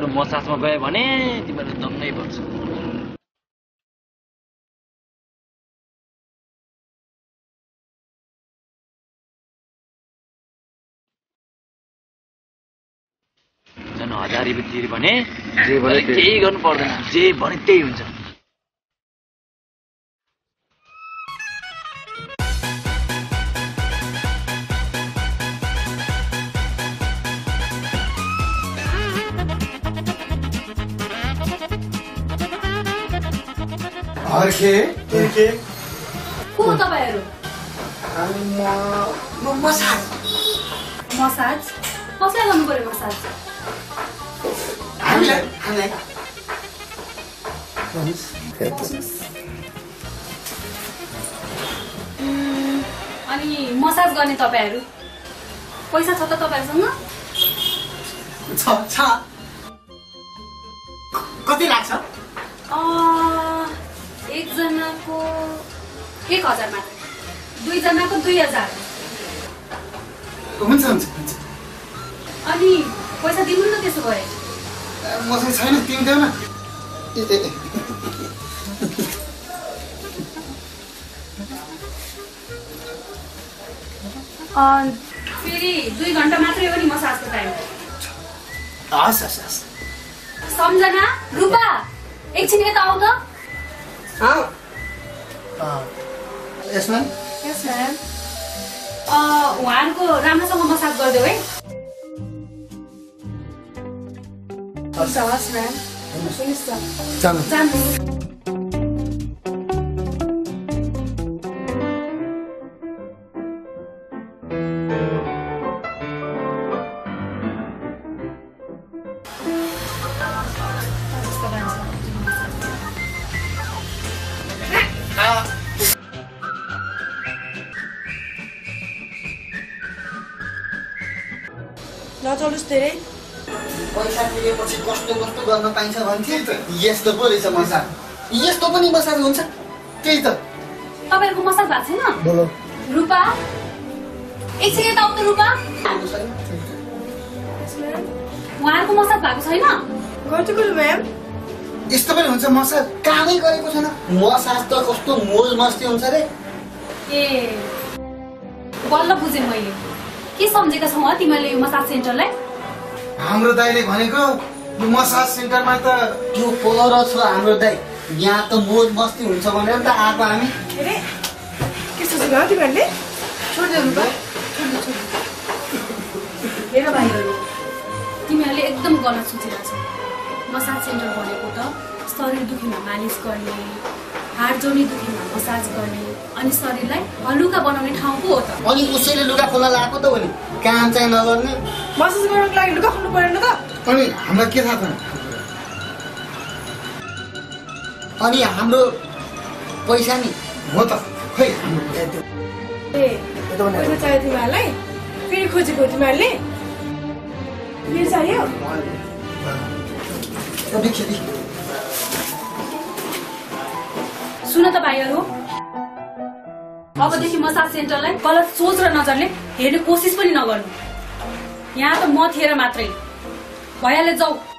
कुराहरू म सासमा गए भने तिम्रो दम नै पर्छ। जन हजारी तिर भने जे भने केही गर्नु पर्दैन, जे भने त्यही हुन्छ। के को तपाईहरु? हामी म मसाज कसले गर्नु पर्यो? मसाज हामीलाई अनि मसाज गर्ने तपाईहरु पैसा छ त तपाईहरुसँग? छ। कति लाग्छ? एकजनाको 1000 मात्र, दुईजनाको 2000। हुन्छ हुन्छ हुन्छ। अनि पैसा दिनु न त्यसो भए। मसँग छैन, तिमी देऊ न। फेरि 2 घण्टा मात्रै हो नि मसाजको टाइम। हस् हस् हस्। सम्झना रुपा एकछिन यता आऊ त। Yes ma'am. Yes ma'am. उहाँको राम्रोसँग मसाज गर्दै है। हस् मैम। जानु। नचलुस् धेरै पैसा तिरेपछि कस्तो कस्तो गर्न पाइन्छ भन्थे त। यस्तो पो रहेछ मसाज। यस्तो पनि मसाज हुन्छ? त्यही त। तपाईहरुको मसाज भएको छैन? बोलो रुपा एकछिन यता आउ त। रुपा उहाँको मसाज भएको छैन? गर्छु गुरु म्याम। यस्तो पनि हुन्छ मसाज? कामै गरेको छैन। मसाज त कस्तो मोज मस्ती हुन्छ रे। ए बल्ल बुझे मैले। के सम्झेका छौ तिमीले यो मसाज सेन्टरलाई? हाम्रो दाइले भनेको यो मसाज सेन्टरमा त त्यो पोलर छ हाम्रो दाइ। यहाँ त मोज मस्ती हुन्छ भनेर नि त आको हामी। अरे के सोच्नु हो तिमीले? छोड्दिनु त। मेरो भाइहरु तिमीहरूले एकदम गलत सोचिरहेका छौ। मसाज सेन्टर भनेको त शरीर दुखीमा मालिस गर्ने, हाड जोड्ने दुखीमा मसाज गर्ने अनि शरीरलाई हलुका बनाउने ठाउँ पो हो त। अनि उसैले लुगा खोल्न लागेको त हो नि। काम चाहिँ नगर्ने, मसाज गर्नको लागि लुगा खोल्नु पर्दैन त। अनि हामीलाई के थाहा छ? अनि हाम्रो पैसा नि हो त। खै ए पैसा चाहियो तिमीहरूलाई? फेरि खोजेको तिमीहरूले? फेरि चाहियो? सुन त भाइहरु, अबदेखि मसाज सेन्टरलाई गलत सोच र नजरले हेर्ने कोसिस पनि नगर्नु। यहाँ त म थिएर मात्रै भइहाले। जाऊ।